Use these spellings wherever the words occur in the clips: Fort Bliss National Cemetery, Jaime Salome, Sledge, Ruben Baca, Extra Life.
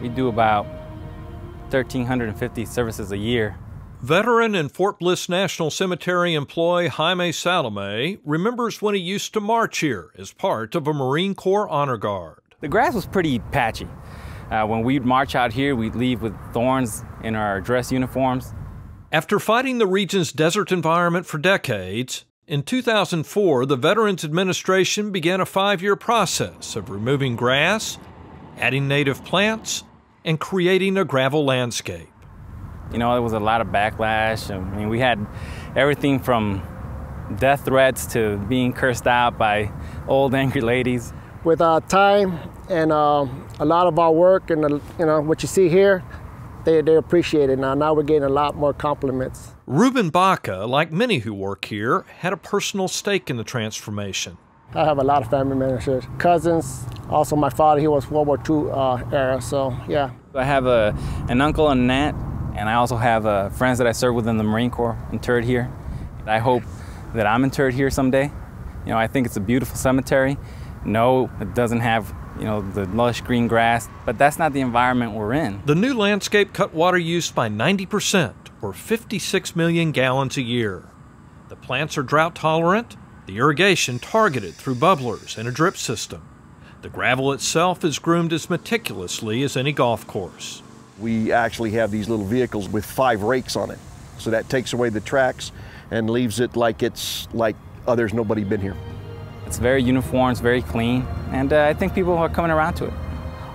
We do about 1,350 services a year. Veteran and Fort Bliss National Cemetery employee Jaime Salome remembers when he used to march here as part of a Marine Corps Honor Guard. The grass was pretty patchy. When we'd march out here, we'd leave with thorns in our dress uniforms. After fighting the region's desert environment for decades, in 2004, the Veterans Administration began a 5-year process of removing grass, adding native plants, and creating a gravel landscape. You know, there was a lot of backlash. I mean, we had everything from death threats to being cursed out by old angry ladies. With our time and a lot of our work and you know what you see here, they appreciate it now. Now we're getting a lot more compliments. Ruben Baca, like many who work here, had a personal stake in the transformation. I have a lot of family members, cousins. Also, my father, he was World War II era, so yeah. I have an uncle and an aunt. And I also have friends that I served with in the Marine Corps interred here. I hope that I'm interred here someday. You know, I think it's a beautiful cemetery. No, it doesn't have, you know, the lush green grass, but that's not the environment we're in. The new landscape cut water use by 90%, or 56 million gallons a year. The plants are drought tolerant, the irrigation targeted through bubblers and a drip system. The gravel itself is groomed as meticulously as any golf course. We actually have these little vehicles with 5 rakes on it. So that takes away the tracks and leaves it like it's like, oh, there's nobody been here. It's very uniform, it's very clean, and I think people are coming around to it.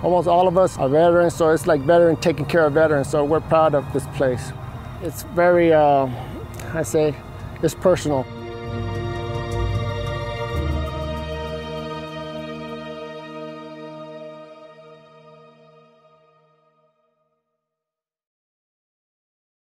Almost all of us are veterans, so it's like veteran taking care of veterans, so we're proud of this place. It's very, I say, it's personal.